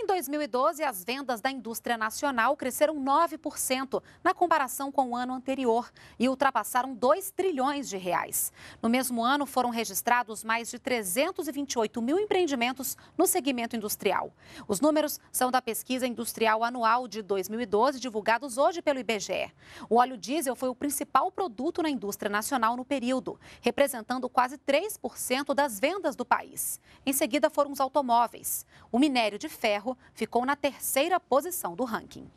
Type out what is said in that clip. Em 2012, as vendas da indústria nacional cresceram 9% na comparação com o ano anterior e ultrapassaram R$ 2 trilhões. No mesmo ano, foram registrados mais de 328 mil empreendimentos no segmento industrial. Os números são da Pesquisa Industrial Anual de 2012, divulgados hoje pelo IBGE. O óleo diesel foi o principal produto na indústria nacional no período, representando quase 3% das vendas do país. Em seguida, foram os automóveis. O minério de ferro ficou na terceira posição do ranking.